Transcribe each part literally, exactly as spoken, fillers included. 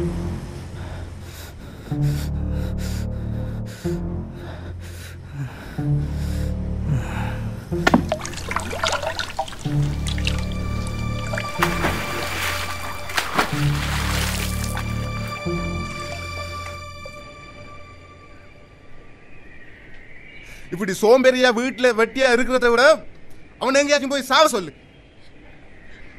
If it is Somberia, Wheatley, Vetia, Rigrata, I want to get him by Sarsol.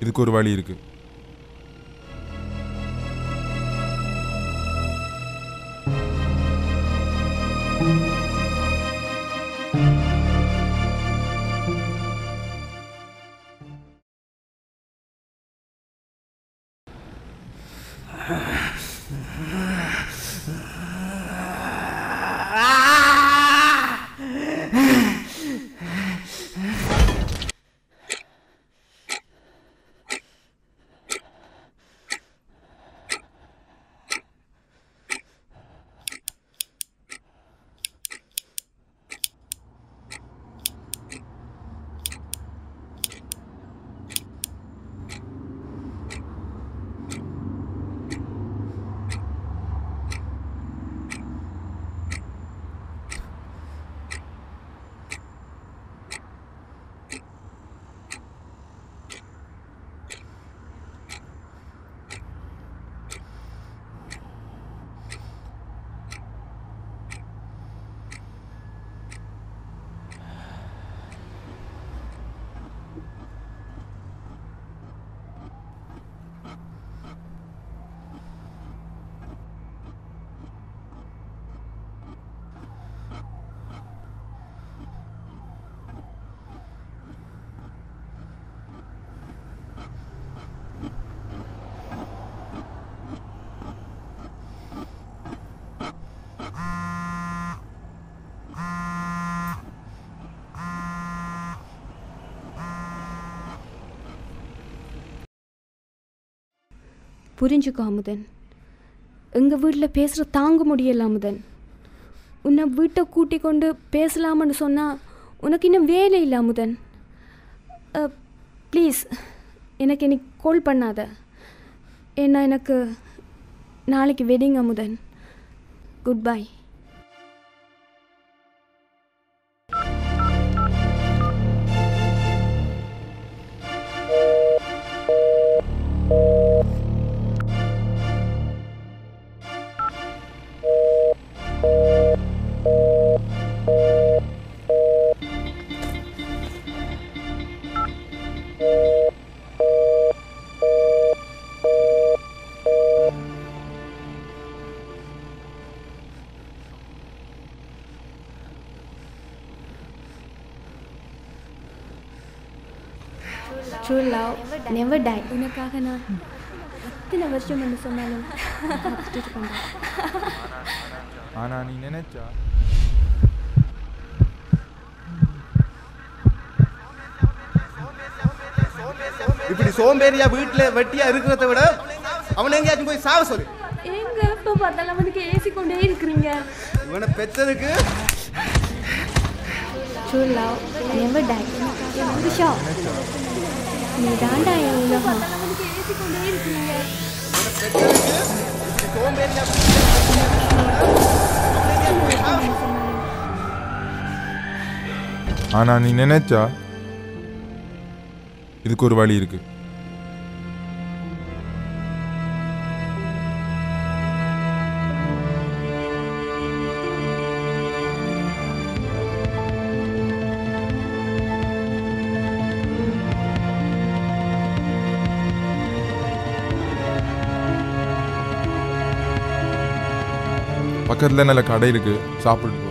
is Kurvalirk. புரிஞ்சுக்கோ அமுதன், எங்க வீட்ல பேசுற தாங்க முடியல அமுதன். உன்னை வீட்டை கூட்டி கொண்டு பேசலாம்னு சொன்னா உனக்கு இன்னும் வேலை இல்ல அமுதன். ப்ளீஸ் எனக்கு நீ கால் பண்ணாத. ஏன்னா எனக்கு நாளைக்கு wedding Amudhan. Good bye. True love never die. உனக்காக நான் எத்தனை வருஷம் என்ன சொன்னாலும் காத்துட்டு பண்றேன். ஆனா நீ நினைச்சா இப்படி சோம்பேறியா வீட்ல வெட்டியா இருக்குறத விட அவன் எங்கயாச்சும் போய் சாவ சொல்லு. எங்க அப்பா பத்தல அவனுக்கு ஏசி கொண்டே இருக்கீங்க. இவனை பெத்ததுக்கு True love never die. Never show. You don't die, you know. ஆனா நீ நினைச்சா இதுக்கு ஒரு வழி இருக்கு. பக்கத்துல நல்ல கடை இருக்கு, சாப்பிட்டு போ.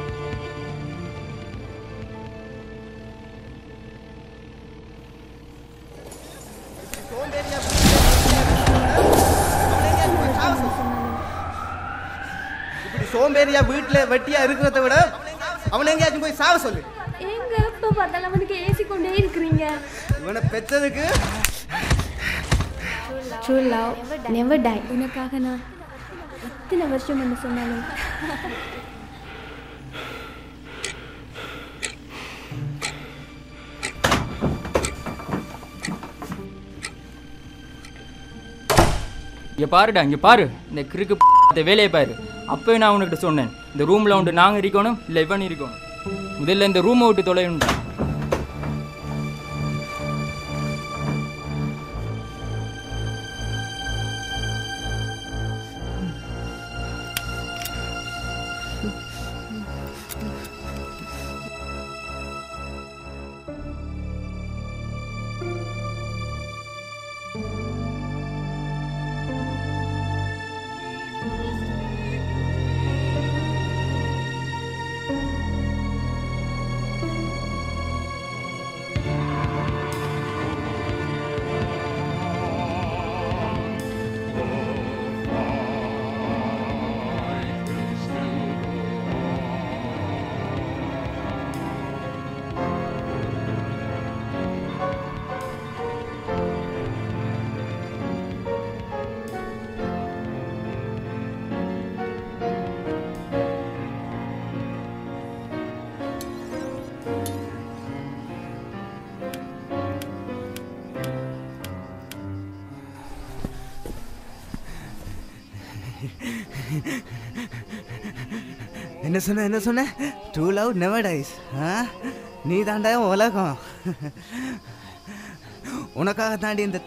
சோம்பேறியா வீட்ல வெட்டியா இருக்குறத விட அவனை எங்கயாச்சும் போய் சாவ சொல்லு. எங்க எப்ப பார்த்தாலும் அவனுக்கு ஏசி கொண்டே இருக்கீங்க. இவனை பெற்றதுக்கு True love never die. உனக்காக நான் இத்தனை வருஷம் என்ன சொன்னாலும் இங்கே பாருடா இங்கே பாரு இந்த கிறுக்கு வேலையை பாரு. அப்போ நான் உனக்கிட்ட சொன்னேன் இந்த ரூமில் உண்டு நாங்கள் இருக்கணும் இல்லை இவன் இருக்கணும். முதல்ல இந்த ரூமை விட்டு தொலையணும். என்ன சொன்ன என்ன சொன்ன ட்ரூ லவ் நெவர் டைஸ். நீ தாண்டா உலகம். உனக்காக தாண்டி இந்த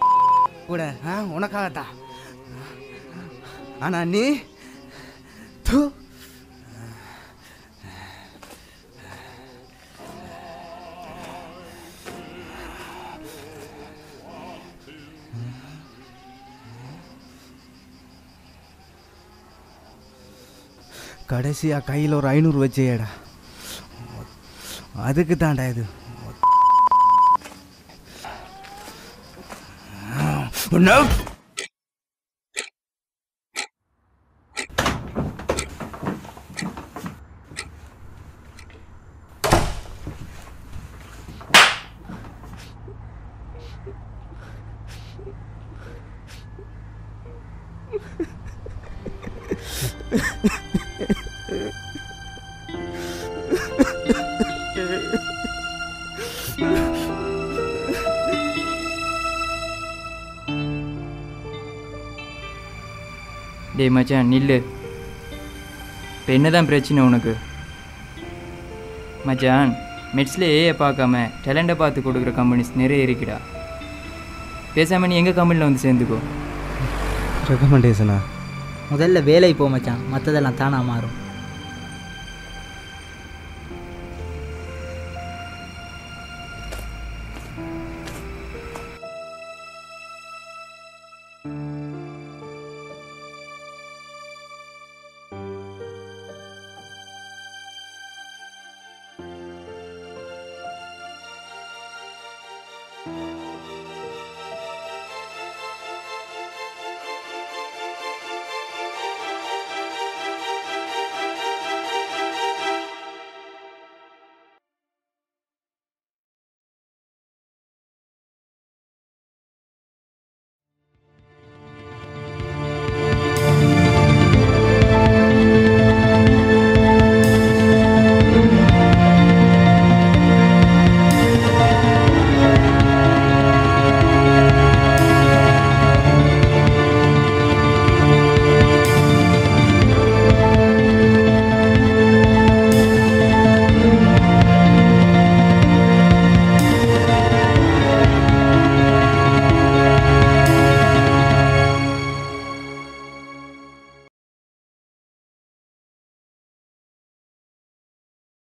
கூட உனக்காகத்தான். ஆனால் நீ தூ கடைசியாக கையில் ஒரு ஐநூறு வச்சேடா அதுக்கு தாண்டா இது டேய் மச்சான் நில்லு. இப்போ என்னதான் பிரச்சனை உனக்கு மச்சான்? மெட்ஸில் ஏஐ பார்க்காம டேலண்டை பார்த்து கொடுக்குற கம்பெனிஸ் நிறைய இருக்குடா. பேசாமல் நீ எங்கள் கம்பெனியில் வந்து சேர்ந்துக்கோ. ரெக்கமெண்டேஷனா முதல்ல வேலைக்கு போ மச்சான், மற்றதெல்லாம் தானாக மாறும்.